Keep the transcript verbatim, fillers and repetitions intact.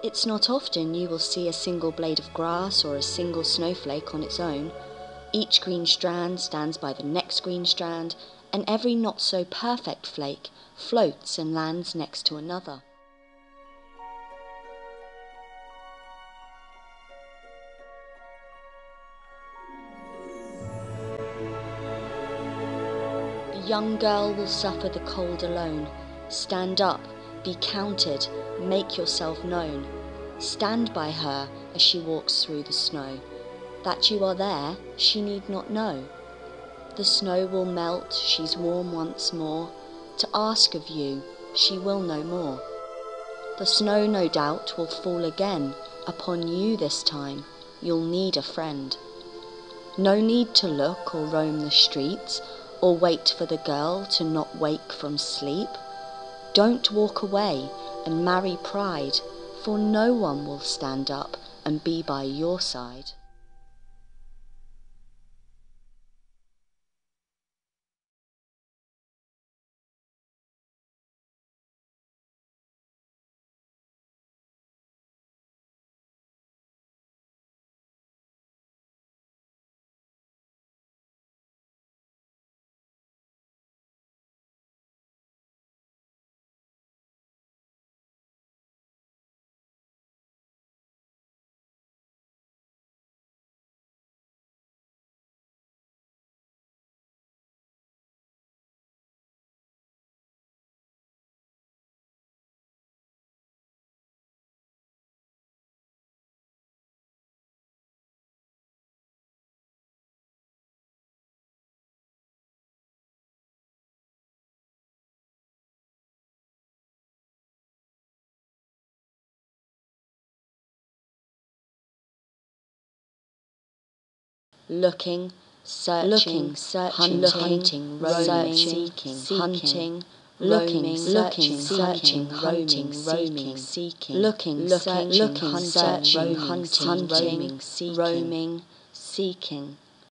It's not often you will see a single blade of grass or a single snowflake on its own. Each green strand stands by the next green strand, and every not-so-perfect flake floats and lands next to another. The young girl will suffer the cold alone. Stand up. Be counted, make yourself known. Stand by her as she walks through the snow. That you are there, she need not know. The snow will melt, she's warm once more. To ask of you, she will no more. The snow, no doubt, will fall again. Upon you this time, you'll need a friend. No need to look or roam the streets, or wait for the girl to not wake from sleep. Don't walk away and marry pride, for no one will stand up and be by your side. Looking, searching, looking, searching, hunting, roaming, seeking, hunting, looking, searching, searching, hunting, roaming, seeking, looking, looking, hunting, roaming, hunting, roaming, seeking, roaming, seeking.